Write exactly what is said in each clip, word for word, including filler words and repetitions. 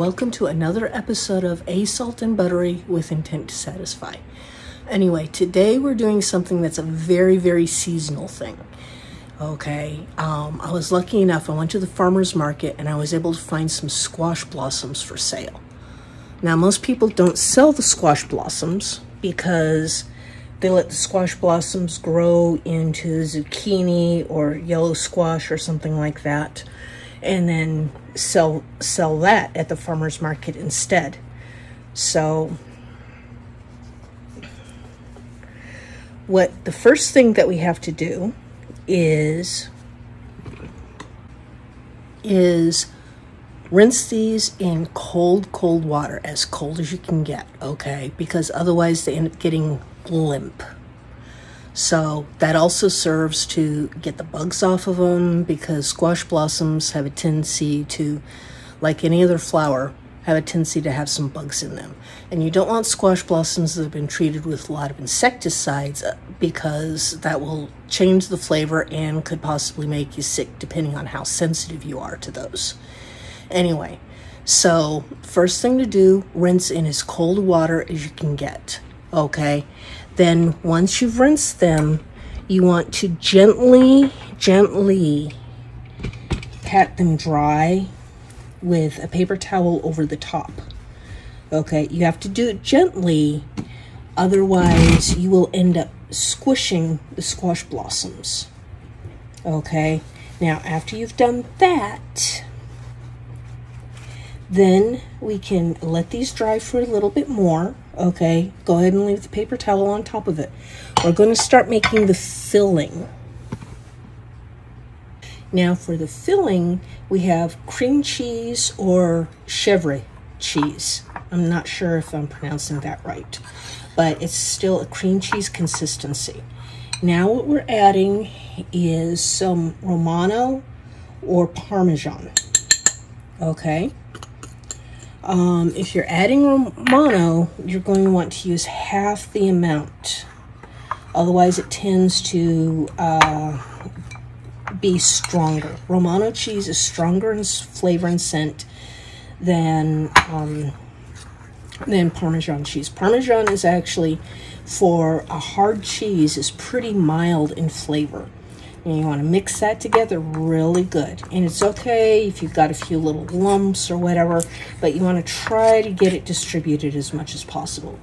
Welcome to another episode of A Salt and Buttery with Intent to Satisfy. Anyway, today we're doing something that's a very, very seasonal thing. Okay, um, I was lucky enough, I went to the farmer's market and I was able to find some squash blossoms for sale. Now, most people don't sell the squash blossoms because they let the squash blossoms grow into zucchini or yellow squash or something like that, and then sell, sell that at the farmer's market instead. So, what the first thing that we have to do is is rinse these in cold cold water, as cold as you can get, okay, because otherwise they end up getting limp. So that also serves to get the bugs off of them, because squash blossoms have a tendency to, like any other flower, have a tendency to have some bugs in them, and you don't want squash blossoms that have been treated with a lot of insecticides, because that will change the flavor and could possibly make you sick depending on how sensitive you are to those. Anyway, so first thing to do, rinse in as cold water as you can get, okay? Then once you've rinsed them, you want to gently, gently pat them dry with a paper towel over the top. Okay, you have to do it gently, otherwise you will end up squishing the squash blossoms. Okay, now after you've done that, then we can let these dry for a little bit more. Okay, go ahead and leave the paper towel on top of it. We're going to start making the filling. Now for the filling, we have cream cheese or chèvre cheese. I'm not sure if I'm pronouncing that right, but it's still a cream cheese consistency. Now what we're adding is some Romano or Parmesan, okay? Um, if you're adding Romano, you're going to want to use half the amount. Otherwise it tends to uh, be stronger. Romano cheese is stronger in flavor and scent than, um, than Parmesan cheese. Parmesan is actually, for a hard cheese, is pretty mild in flavor. And you want to mix that together really good. And it's okay if you've got a few little lumps or whatever, but you want to try to get it distributed as much as possible.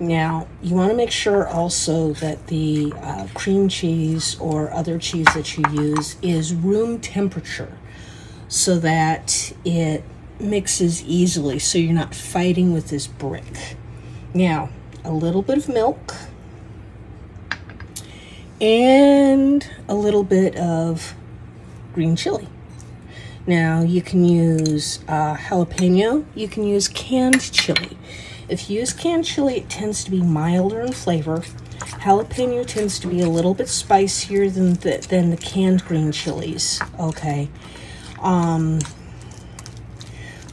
Now, you want to make sure also that the uh, cream cheese or other cheese that you use is room temperature, so that it mixes easily, so you're not fighting with this brick. Now, a little bit of milk and a little bit of green chili. Now you can use uh, jalapeño, you can use canned chili. If you use canned chili, it tends to be milder in flavor. Jalapeño tends to be a little bit spicier than the, than the canned green chilies, okay? Um,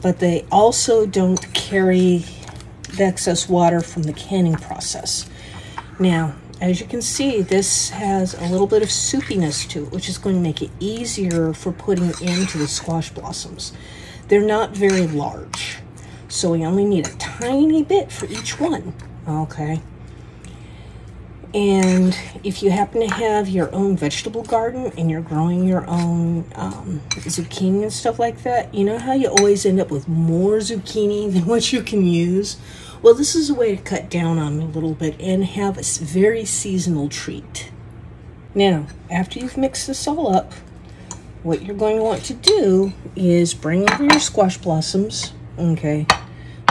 but they also don't carry the excess water from the canning process. Now, as you can see, this has a little bit of soupiness to it, which is going to make it easier for putting into the squash blossoms. They're not very large, so we only need a tiny bit for each one, okay? And if you happen to have your own vegetable garden and you're growing your own um, zucchini and stuff like that, you know how you always end up with more zucchini than what you can use? Well, this is a way to cut down on it a little bit and have a very seasonal treat. Now, after you've mixed this all up, what you're going to want to do is bring over your squash blossoms, okay,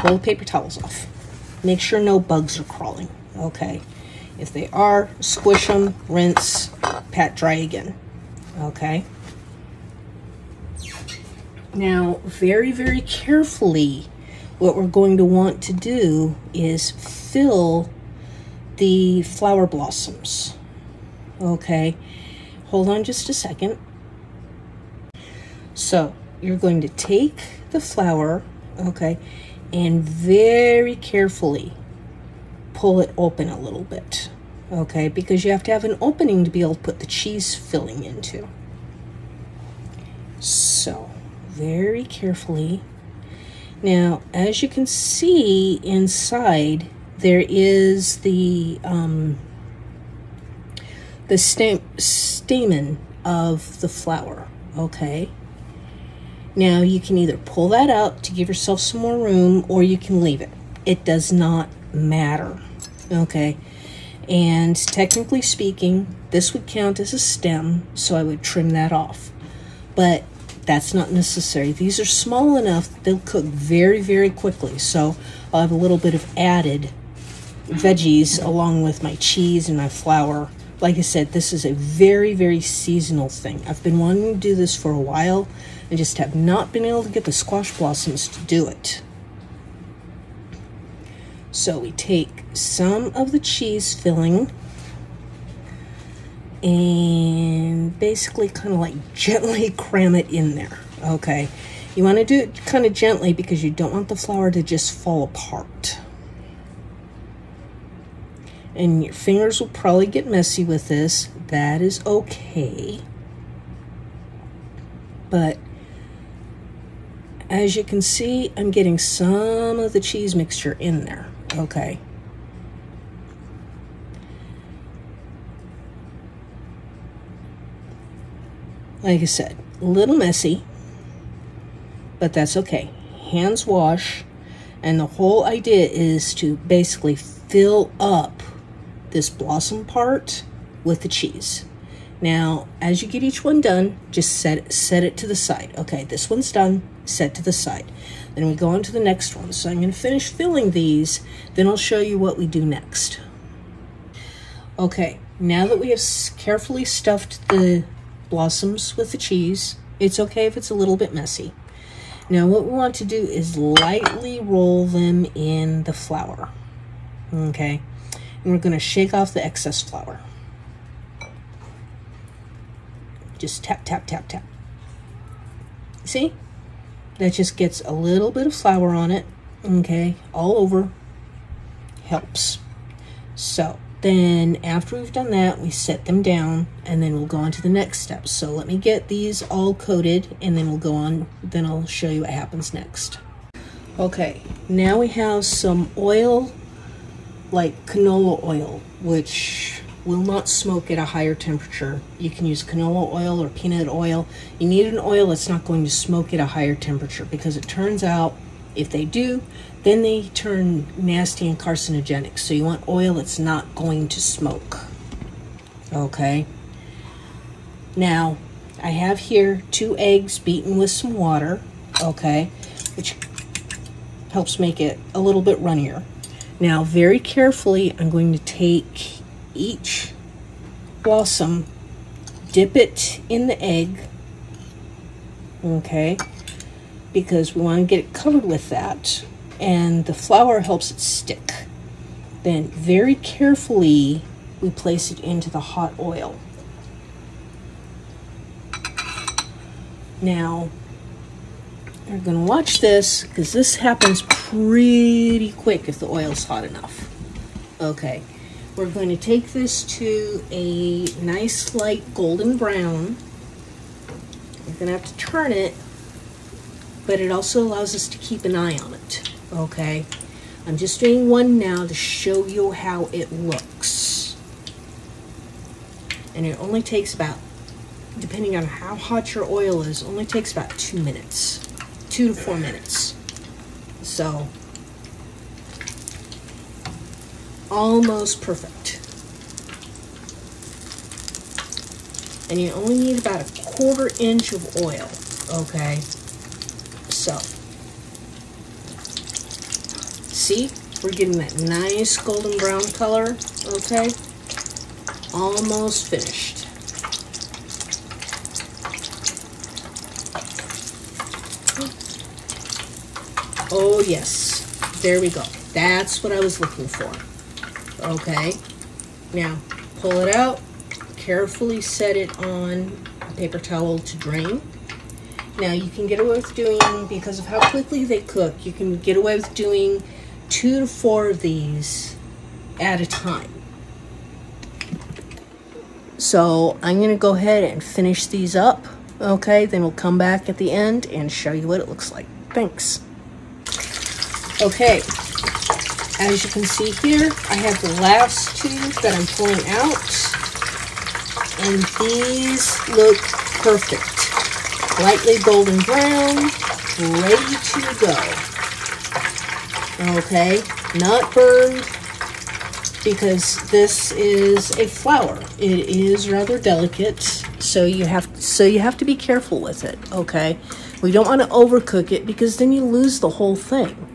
roll the paper towels off. Make sure no bugs are crawling, okay? If they are, squish them, rinse, pat dry again, okay? Now, very, very carefully, what we're going to want to do is fill the flower blossoms, okay? Hold on just a second. So you're going to take the flower, okay, and very carefully pull it open a little bit, okay? Because you have to have an opening to be able to put the cheese filling into. So very carefully. Now, as you can see inside, there is the um, the stem, stamen of the flower, okay? Now, you can either pull that out to give yourself some more room, or you can leave it. It does not matter, okay? And technically speaking, this would count as a stem, so I would trim that off. But that's not necessary. These are small enough that they'll cook very, very quickly. So I'll have a little bit of added veggies along with my cheese and my flour. Like I said, this is a very, very seasonal thing. I've been wanting to do this for a while. I just have not been able to get the squash blossoms to do it. So we take some of the cheese filling and basically kind of like gently cram it in there, okay? You want to do it kind of gently because you don't want the flour to just fall apart. And your fingers will probably get messy with this. That is okay. But as you can see, I'm getting some of the cheese mixture in there, okay? Like I said, a little messy, but that's okay. Hands wash, and the whole idea is to basically fill up this blossom part with the cheese. Now, as you get each one done, just set, set it to the side. Okay, this one's done, set to the side. Then we go on to the next one. So I'm going to finish filling these, then I'll show you what we do next. Okay, now that we have carefully stuffed the blossoms with the cheese, it's okay if it's a little bit messy. Now what we want to do is lightly roll them in the flour. Okay, and we're going to shake off the excess flour. Just tap, tap, tap, tap. See? That just gets a little bit of flour on it, okay, all over. Helps. So then after we've done that, we set them down, and then we'll go on to the next step. So let me get these all coated, and then we'll go on, then I'll show you what happens next. Okay, now we have some oil, like canola oil, which will not smoke at a higher temperature. You can use canola oil or peanut oil. You need an oil that's not going to smoke at a higher temperature, because it turns out if they do, then they turn nasty and carcinogenic. So you want oil that's not going to smoke. Okay. Now, I have here two eggs beaten with some water, okay, which helps make it a little bit runnier. Now, very carefully, I'm going to take each blossom, dip it in the egg, okay, because we want to get it covered with that, and the flour helps it stick. Then very carefully we place it into the hot oil. Now you're going to watch this, because this happens pretty quick if the oil's hot enough. Okay, we're going to take this to a nice light golden brown. You're going to have to turn it, but it also allows us to keep an eye on it, okay? I'm just doing one now to show you how it looks. And it only takes about, depending on how hot your oil is, only takes about two minutes, two to four minutes. So, almost perfect. And you only need about a quarter inch of oil, okay? So, see, we're getting that nice golden brown color, okay? Almost finished. Oh yes, there we go. That's what I was looking for. Okay, now pull it out, carefully set it on a paper towel to drain. Now you can get away with doing, because of how quickly they cook, you can get away with doing two to four of these at a time. So I'm going to go ahead and finish these up, okay? Then we'll come back at the end and show you what it looks like. Thanks. Okay, as you can see here, I have the last two that I'm pulling out, and these look perfect. Lightly golden brown, ready to go. Okay, not burned, because this is a flour. It is rather delicate, so you have so you have to be careful with it, okay? We don't want to overcook it because then you lose the whole thing.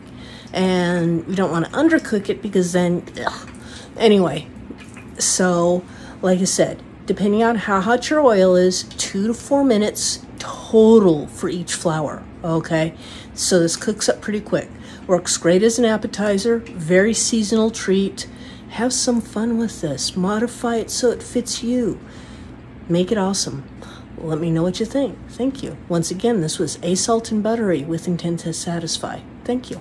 And we don't want to undercook it because then, ugh. Anyway, so like I said, depending on how hot your oil is, two to four minutes total for each flour, okay? So this cooks up pretty quick. Works great as an appetizer, very seasonal treat. Have some fun with this. Modify it so it fits you. Make it awesome. Let me know what you think. Thank you. Once again, this was A Salt and Buttery with Intent to Satisfy. Thank you.